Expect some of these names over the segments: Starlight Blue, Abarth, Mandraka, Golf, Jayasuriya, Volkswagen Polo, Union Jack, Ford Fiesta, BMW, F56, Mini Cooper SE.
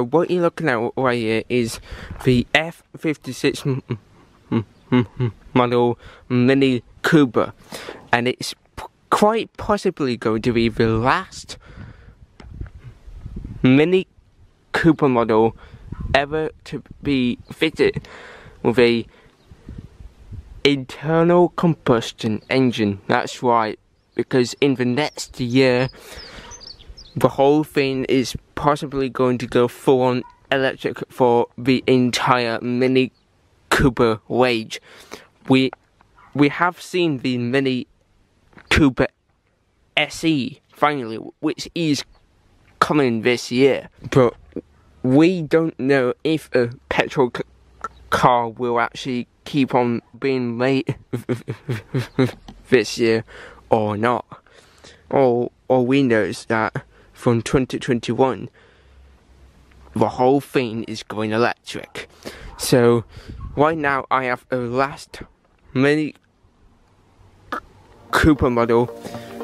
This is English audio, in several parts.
what you're looking at right here is the F56 model Mini Cooper, and it's quite possibly going to be the last Mini Cooper model ever to be fitted with a internal combustion engine. That's right, because in the next year the whole thing is possibly going to go full on electric for the entire Mini Cooper range. We have seen the Mini Cooper SE finally, which is coming this year, but we don't know if a petrol car will actually keep on being late this year or not. All we know is that from 2021 the whole thing is going electric. So right now I have a last Mini Cooper model,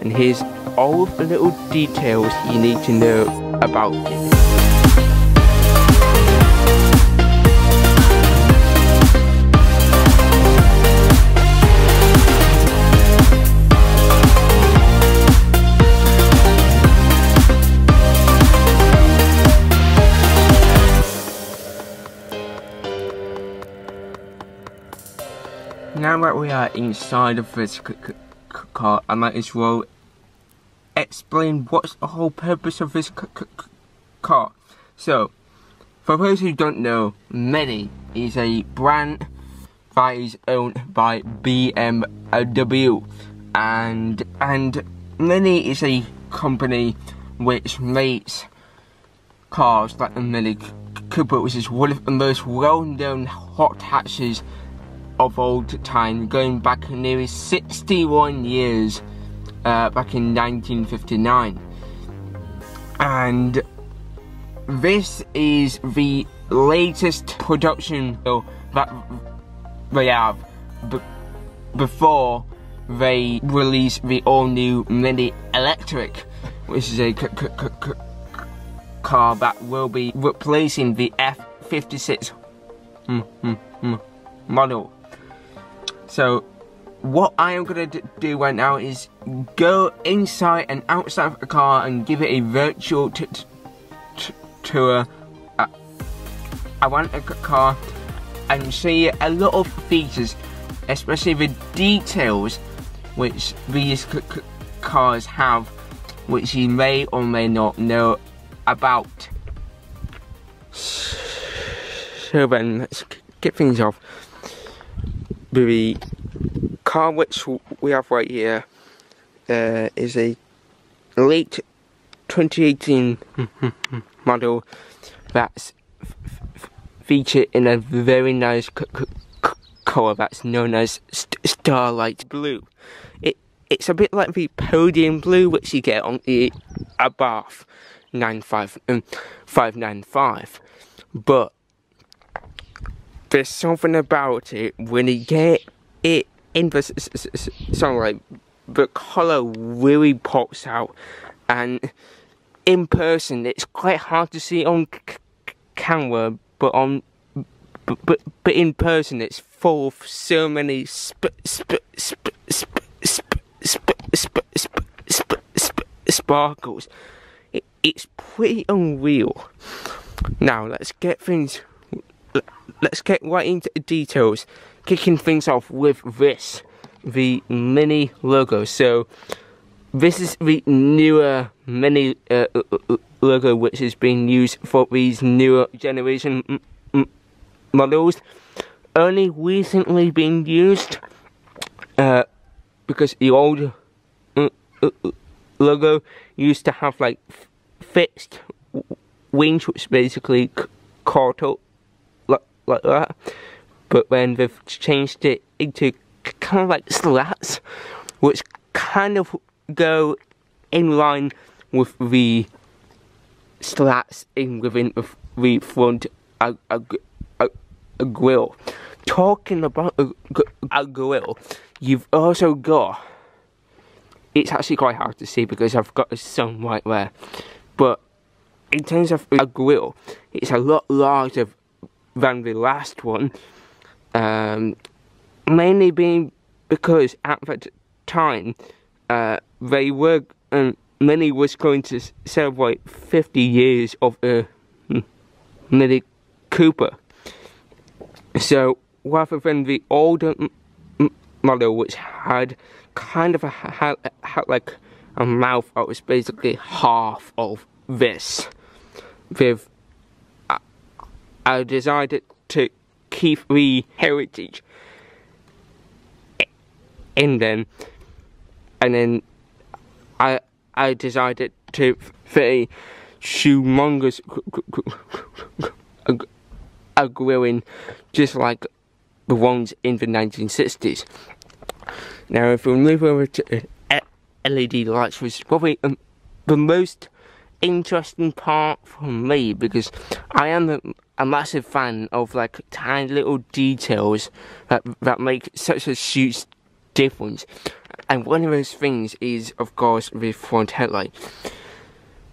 and here's all of the little details you need to know about it. Now that we are inside of this car, I might as well explain what's the whole purpose of this car. So, for those who don't know, Mini is a brand that is owned by BMW, and Mini is a company which makes cars like the Mini Cooper, which is one of the most well-known hot hatches of old time, going back nearly 61 years, back in 1959. And this is the latest production that they have before they release the all-new Mini Electric, which is a car that will be replacing the F56 model. So what I am going to do right now is go inside and outside of the car and give it a virtual tour around the car and show you a lot of features, especially the details which these cars have, which you may or may not know about. So then, let's get things off. The car which we have right here is a late 2018 model that's featured in a very nice colour that's known as Starlight Blue. It's a bit like the podium blue which you get on the Abarth 595, but there's something about it when you get it in the sunlight, the colour really pops out, and in person it's quite hard to see on camera, but in person it's full of so many sparkles. It's pretty unreal. Now let's get right into the details, kicking things off with this, the Mini logo. So this is the newer Mini logo which is being used for these newer generation models, only recently being used because the old logo used to have like fixed wings which basically caught up like that, but then they've changed it into kind of like slats which kind of go in line with the slats in within the front grille. Talking about a grille, you've also got, it's actually quite hard to see because I've got a sun right there, but in terms of a grille, it's a lot larger than the last one, mainly being because at that time they were, Mini was going to celebrate 50 years of Mini Cooper. So rather than the older model, which had kind of a had like a mouth that was basically half of this, they've I decided to keep the heritage in them, and then I decided to fit a humongous a grill in, just like the ones in the 1960s. Now, if we move over to LED lights, which is probably the most interesting part for me, because I am a massive fan of like tiny little details that make such a huge difference. And one of those things is, of course, the front headlight.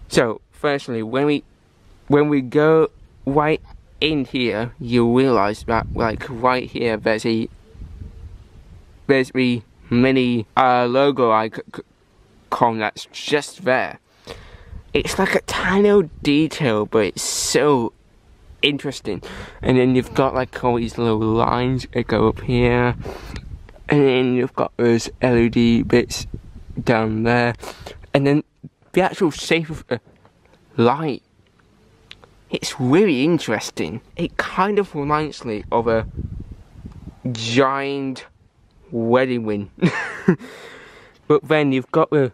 So, firstly, when we go right in here, you realise that, like, right here, there's the Mini logo icon that's just there. It's like a tiny little detail, but it's so interesting. And then you've got like all these little lines that go up here. And then you've got those LED bits down there, and then the actual shape of the light. It's really interesting. It kind of reminds me of a giant wedding ring. But then you've got the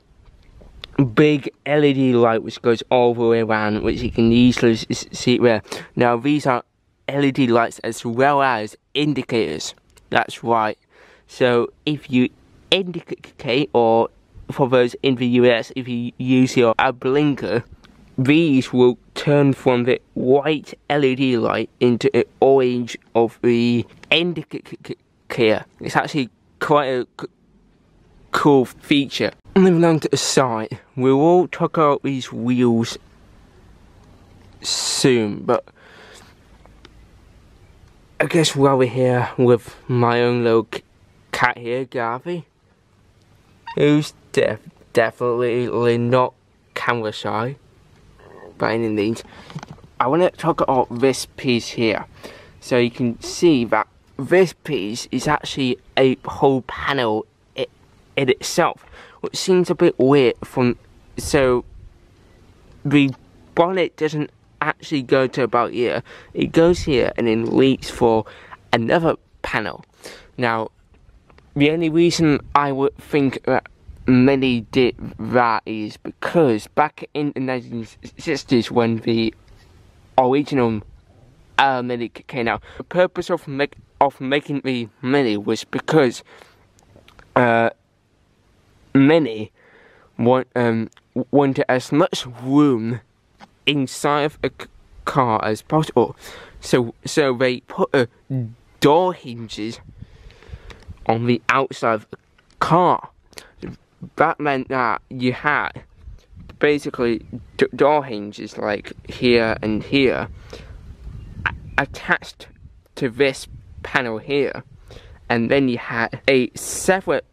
big LED light which goes all the way around, which you can easily see there. Now these are LED lights as well as indicators. That's right. So if you indicate, or for those in the US, if you use your blinker, these will turn from the white LED light into the orange of the indicator. It's actually quite a cool feature. Moving on to the side, we will talk about these wheels soon, but I guess while we're here with my own little cat here, Garvey, who's definitely not camera shy by any means, I want to talk about this piece here. So you can see that this piece is actually a whole panel in itself, which seems a bit weird. So the bonnet doesn't actually go to about here, it goes here and then leads for another panel. Now, the only reason I would think that Mini did that is because back in the 1960s, when the original Mini came out, the purpose of making the Mini was because Mini wanted as much room inside of a car as possible. So they put door hinges on the outside of the car. That meant that you had basically door hinges like here and here attached to this panel here, and then you had a separate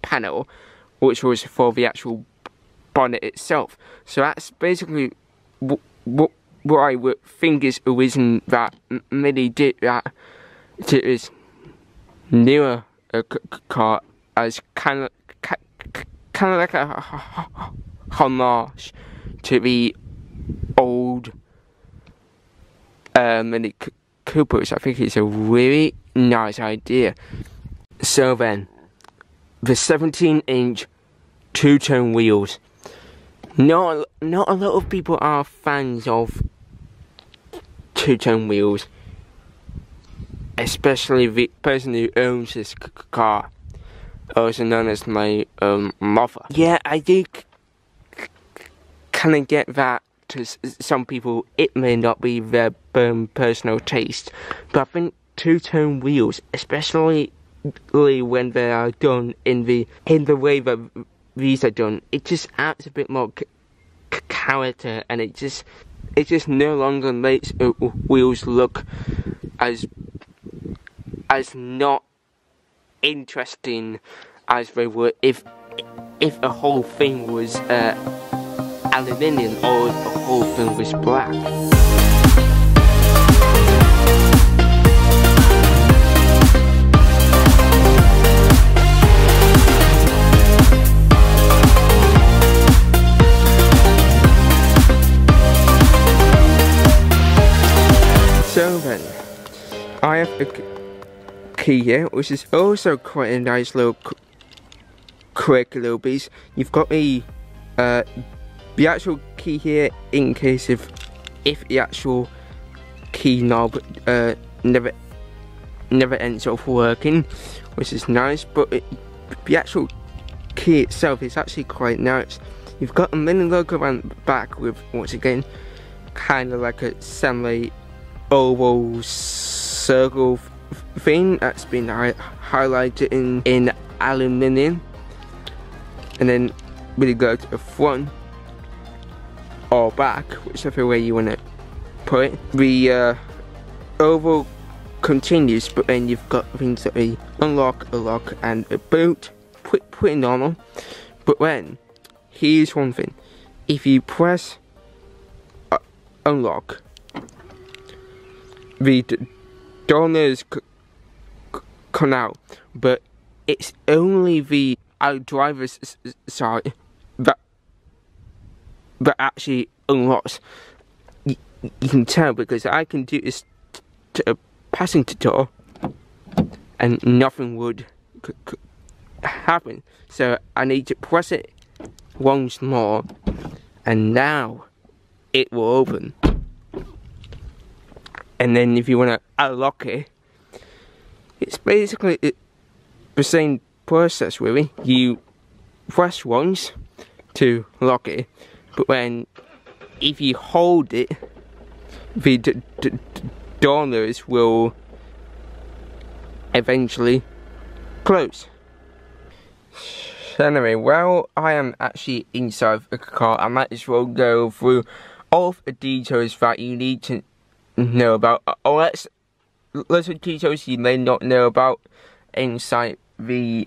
panel which was for the actual bonnet itself. So that's basically what I would think is the reason that Mini did that to his newer car, as kind of like a homage to the old Mini Cooper, which I think is a really nice idea. So then, the 17-inch two-tone wheels. Not a lot of people are fans of two-tone wheels, especially the person who owns this car, also known as my mother. Yeah, I do kind of get that to some people it may not be their personal taste, but I think two-tone wheels, especially when they are done in the way that these are done, it just adds a bit more character, and it just no longer makes wheels look as not interesting as they were if the whole thing was aluminium or the whole thing was black. So then, I have a key here, which is also quite a nice little quick little piece. You've got the actual key here in case if the actual key knob never ends up working, which is nice. But the actual key itself is actually quite nice. You've got a mini logo around the back with, once again, kind of like a semi oval circle thing that's been highlighted in aluminium. And then we go to the front or back, whichever way you want to put it. The oval continues, but then you've got things that we unlock, lock, and a boot. Pretty normal. But then here's one thing: if you press unlock, the donors come out, but it's only the driver's side that actually unlocks. You can tell, because I can do this to a passenger door and nothing would happen. So I need to press it once more, and now it will open. And then if you want to unlock it, it's basically the same process really. You press once to lock it, but when, if you hold it, the doors will eventually close. So anyway, while I am actually inside the car, I might as well go through all of the details that you need to know about, or lots of details you may not know about inside the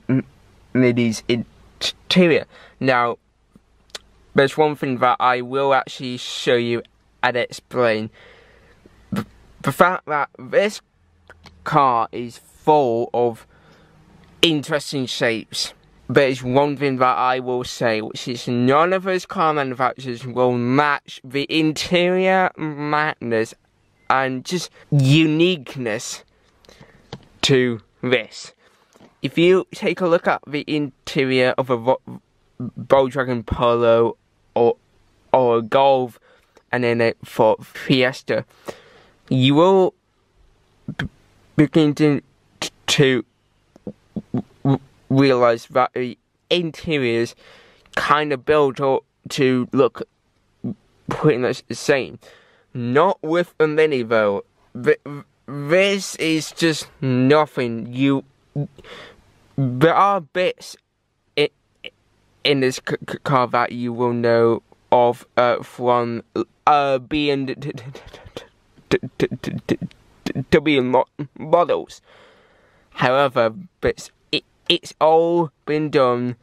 Mini's interior. Now, there's one thing that I will actually show you and explain: the fact that this car is full of interesting shapes. There's one thing that I will say, which is none of those car manufacturers will match the interior madness and just uniqueness to this. If you take a look at the interior of a Volkswagen Polo or a Golf, and then a Ford Fiesta, you will begin to realise that the interiors kind of built up to look pretty much the same. Not with a Mini though. This is just nothing. There are bits in this car that you will know of from being BMW models. However, it's all been done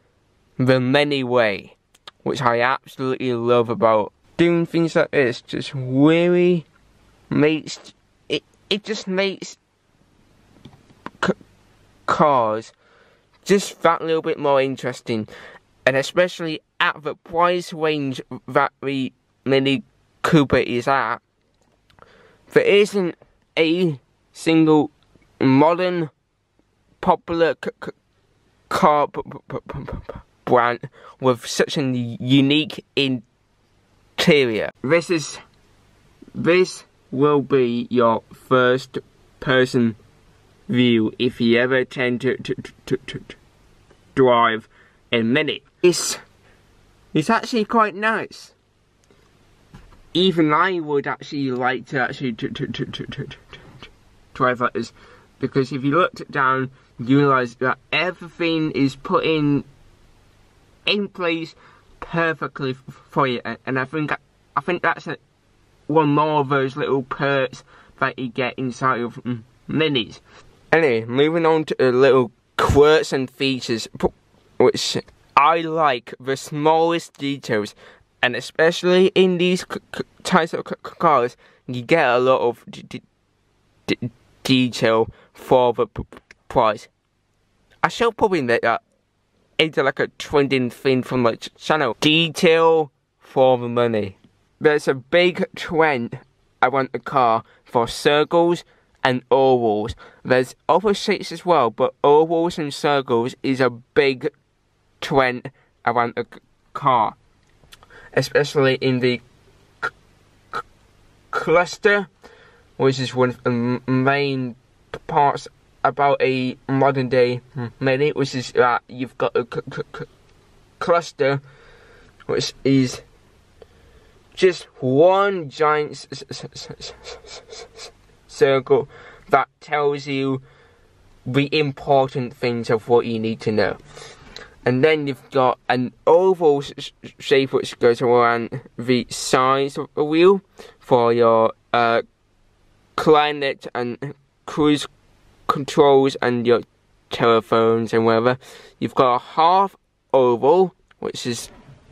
the Mini way, which I absolutely love about. Doing things like this just really makes it. It just makes cars just that little bit more interesting, and especially at the price range that the Mini Cooper is at, there isn't a single modern popular car brand with such a unique interior. This will be your first person view if you ever tend to drive a Mini. It's actually quite nice. Even I would actually like to drive like this, because if you looked it down, you realise that everything is put in place perfectly for you, and I think that's one more of those little perks that you get inside of Minis. Anyway, moving on to the little quirks and features, which I like the smallest details, and especially in these types of cars, you get a lot of detail for the price. I shall probably make that into like a trending thing from my channel. Detail for the money. There's a big trend around the car for circles and ovals. There's other shapes as well, but ovals and circles is a big trend around the car, especially in the cluster, which is one of the main parts about a modern day Mini, which is that you've got a cluster, which is just one giant circle that tells you the important things of what you need to know. And then you've got an oval shape which goes around the sides of the wheel for your climate and cruise controls and your telephones and whatever. You've got a half oval, which is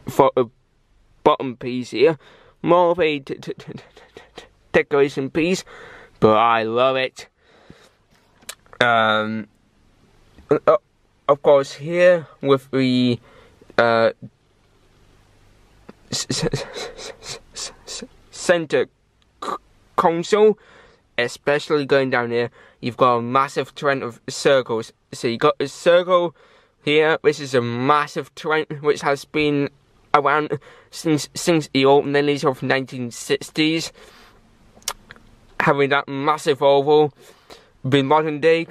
for a bottom piece here, more of a decoration piece, but I love it. Of course, here with the center console, especially going down here, you've got a massive trend of circles. So you got a circle here, which is a massive trend which has been around since the old Minis of 1960s. Having that massive oval, the modern day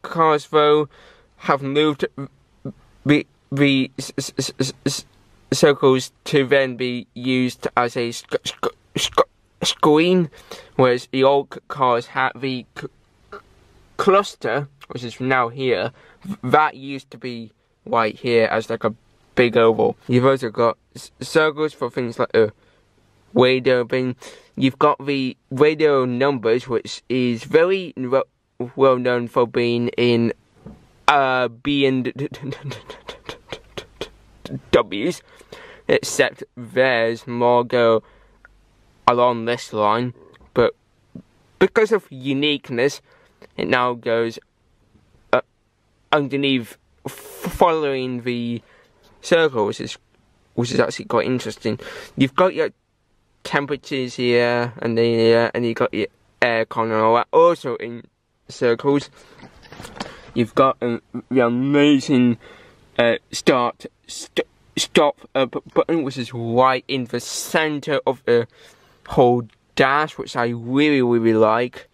cars though have moved the circles to then be used as a screen, whereas the old cars had the cluster, which is now here, that used to be right here as like a big oval. You've also got circles for things like a radio bin. You've got the radio numbers, which is very well known for being in B and W's, except there's more go along this line, but because of uniqueness, it now goes underneath, following the circle, which is actually quite interesting. You've got your temperatures here and then here, and you've got your aircon and all that, also in circles. You've got the amazing start stop button, which is right in the center of the whole dash, which I really like.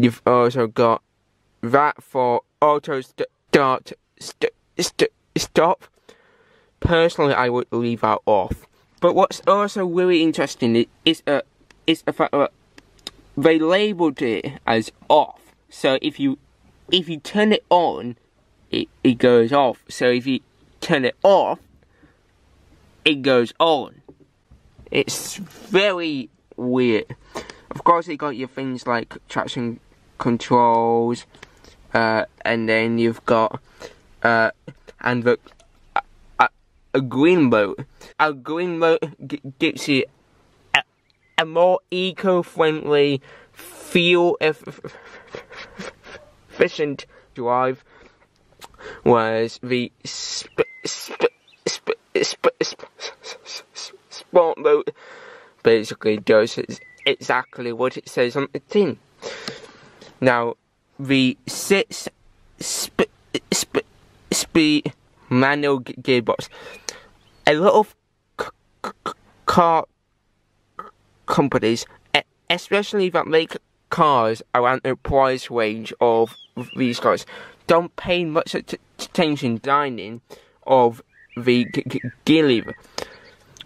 You've also got that for auto start stop. Personally, I would leave that off. But what's also really interesting is the fact that they labelled it as off. So if you turn it on, it goes off. So if you turn it off, it goes on. It's very weird. Of course, you got your things like traction controls, and then you've got and the a green mode. A green mode gives you a more eco-friendly, fuel efficient drive, whereas the sport mode basically does exactly what it says on the tin. Now, the 6-speed manual gearbox. A lot of car companies, especially that make cars around the price range of these cars, don't pay much attention dining of the gear lever.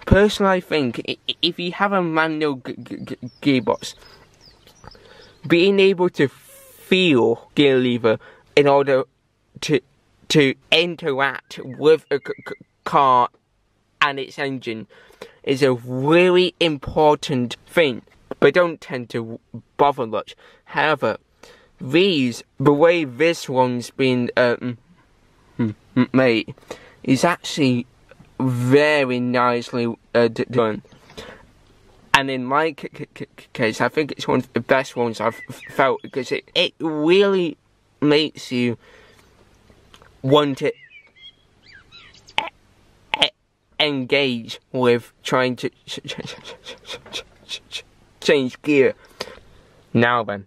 Personally, I think if you have a manual gearbox, being able to feel gear lever in order to to interact with a car and its engine is a really important thing, but don't tend to bother much. However, these, the way this one's been made, is actually very nicely done. And in my case, I think it's one of the best ones I've felt, because it really makes you want to engage with trying to change gear. Now then,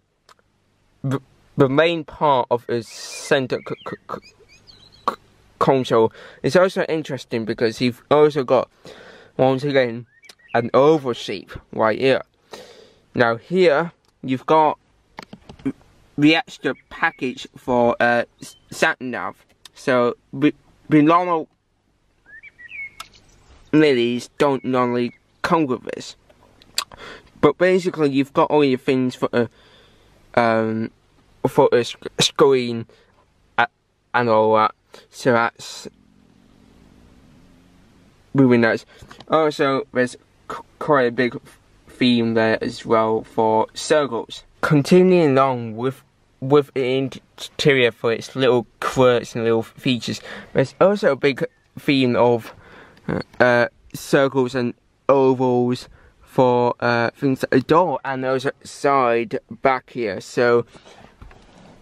the main part of the center console is also interesting, because you've also got, once again, an oval shape right here. Now here you've got the extra package for sat nav. So the normal minis don't normally come with this, but basically you've got all your things for a screen and all that. So that's really nice. Also, there's quite a big theme there as well for circles. Continuing along with the interior for its little quirks and little features, there's also a big theme of circles and ovals for things like a door and those side back here. So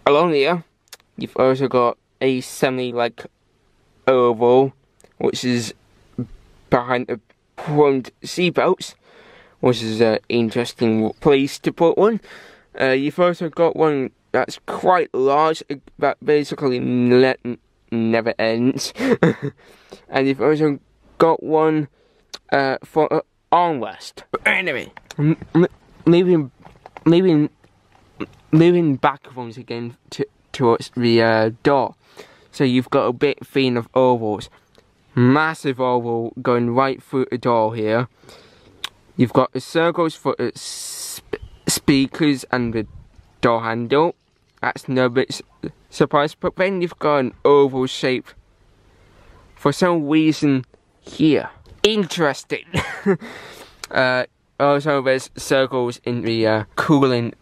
along here you've also got a semi like oval which is behind the front seatbelts, which is an interesting place to put one. You've also got one that's quite large that basically never ends, and you've also got one for armrest. But anyway, moving back once again towards the door. So you've got a big theme of ovals. Massive oval going right through the door here. You've got the circles for the speakers and the door handle. That's no bit surprise. But then you've got an oval shape for some reason here. Interesting. Also, there's circles in the cooling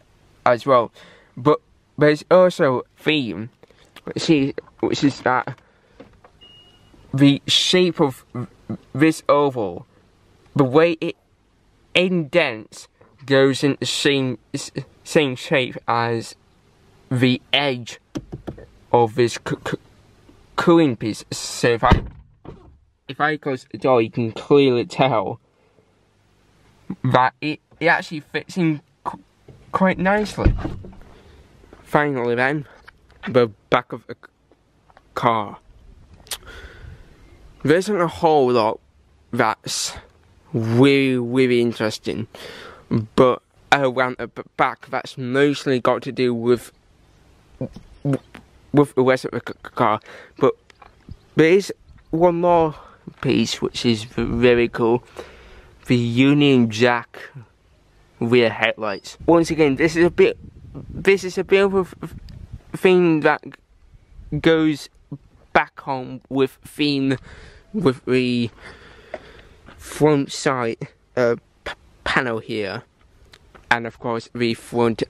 as well. But there's also a theme, which is that the shape of this oval, the way it indents, goes in the same shape as the edge of this cooling piece. So if I close the door, you can clearly tell that it actually fits in quite nicely. Finally then, the back of the car. There isn't a whole lot that's really, really interesting, but around the back, that's mostly got to do with the rest of the car. But there is one more piece which is very cool: the Union Jack rear headlights. Once again, this is a bit of a thing that goes back on with theme with the front side panel here, and of course the front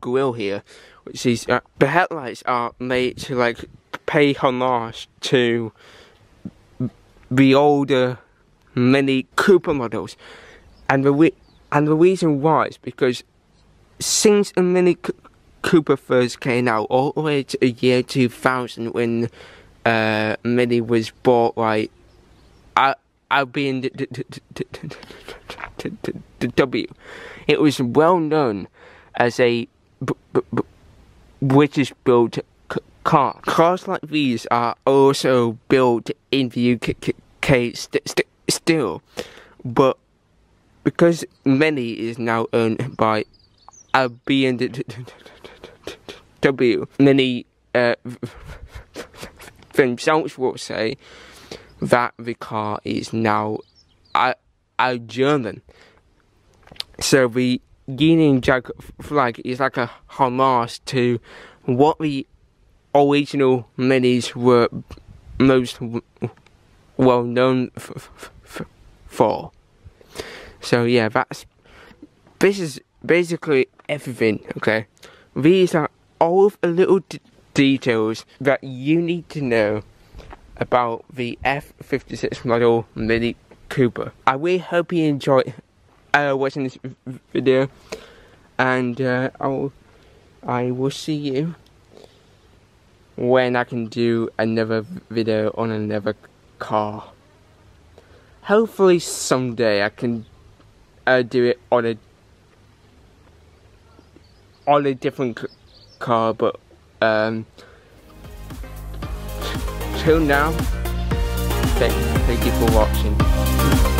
grille here, which is the headlights are made to like pay homage to the older Mini Cooper models, and the reason why is because since the Mini Cooper first came out, all the way to the year 2000 when Mini was bought, like I'll be in the W. It was well known as a British built car. Cars like these are also built in the UK still, but because Mini is now owned by BMW, Many themselves will say that the car is now a German. So the Union Jack flag is like a homage to what the original Minis were most well known for. So yeah, this is basically everything. Okay, these are all of the little details that you need to know about the F56 model Mini Cooper. I really hope you enjoyed watching this video, and I will see you when I can do another video on another car. Hopefully someday I can do it on a different car, but till now, thank you for watching.